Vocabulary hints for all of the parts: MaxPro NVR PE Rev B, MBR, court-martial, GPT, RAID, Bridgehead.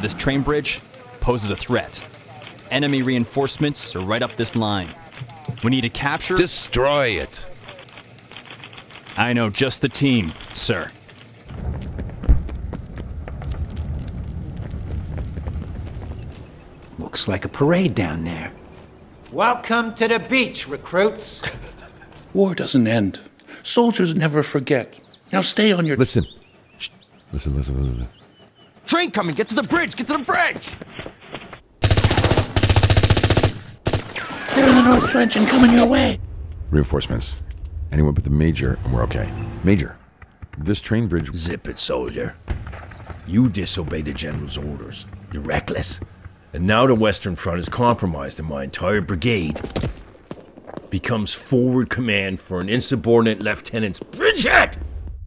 this train bridge poses a threat. Enemy reinforcements are right up this line. We need to capture... Destroy it! I know just the team, sir. Looks like a parade down there. Welcome to the beach, recruits. War doesn't end. Soldiers never forget. Now stay on your... Listen. Shh. Listen. Train coming! Get to the bridge! Get to the bridge! They're in the North Trench and coming your way! Reinforcements. Anyone but the Major and we're okay. Major, this train bridge... Zip it, soldier. You disobey the General's orders. You're reckless. And now the Western Front is compromised and my entire brigade becomes forward command for an insubordinate Lieutenant's Bridgehead!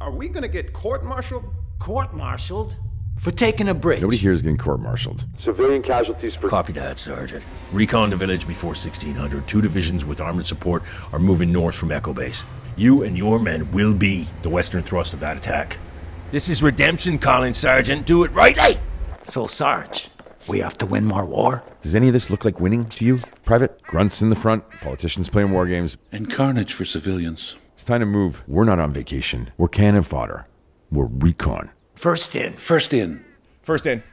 Are we gonna get court-martialed? Court-martialed? For taking a bridge. Nobody here is getting court-martialed. Civilian casualties for... Copy that, Sergeant. Recon the village before 1600. 2 divisions with armored support are moving north from Echo Base. You and your men will be the western thrust of that attack. This is redemption, Collins, Sergeant. Do it rightly! So, Sarge, we have to win more war? Does any of this look like winning to you, Private? Grunts in the front, politicians playing war games. And carnage for civilians. It's time to move. We're not on vacation. We're cannon fodder. We're recon. First in. First in. First in.